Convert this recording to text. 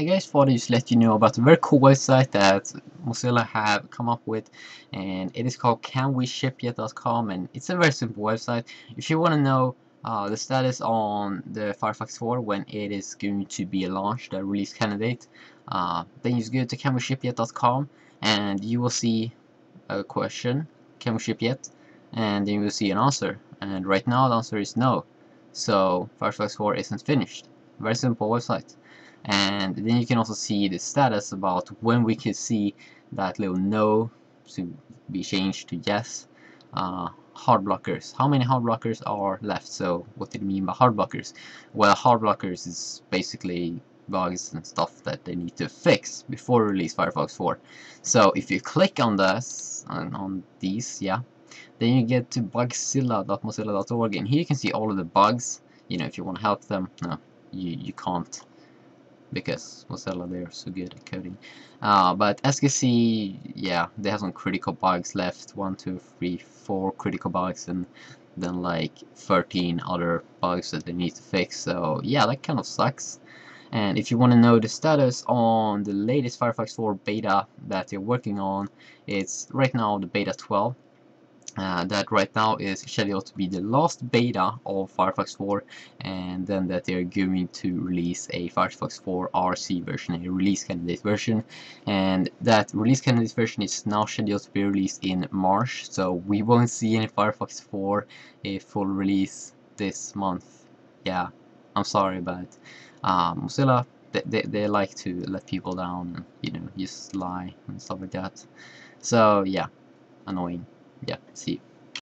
Hey guys, thought I'd just let you know about a very cool website that Mozilla have come up with, and it is called CanWeShipYet.com, and it's a very simple website. If you want to know the status on the Firefox 4 when it is going to be launched, a release candidate, then you just go to CanWeShipYet.com and you will see a question, can we ship yet? And then you will see an answer, and right now the answer is no. So Firefox 4 isn't finished. Very simple website. And then you can also see the status about when we can see that little no to be changed to yes. Hard blockers. How many hard blockers are left? So what do you mean by hard blockers? Well, hard blockers is basically bugs and stuff that they need to fix before release Firefox 4. So if you click on this and on these, then you get to bugzilla.mozilla.org, and here you can see all of the bugs. You know, if you want to help them, no, you can't, because Mozilla, they're so good at coding. But as you see, they have some critical bugs left, 1, 2, 3, 4 critical bugs, and then like 13 other bugs that they need to fix. So yeah, that kind of sucks. And if you want to know the status on the latest Firefox 4 beta that they're working on, it's right now the beta 12. That right now is scheduled to be the last beta of Firefox 4, and then that they're going to release a Firefox 4 RC version, a release candidate version, and that release candidate version is now scheduled to be released in March, so we won't see any Firefox 4 a full release this month. Yeah, I'm sorry, but Mozilla, they like to let people down and, you know, just lie and stuff like that. So yeah, annoying. Yeah, see.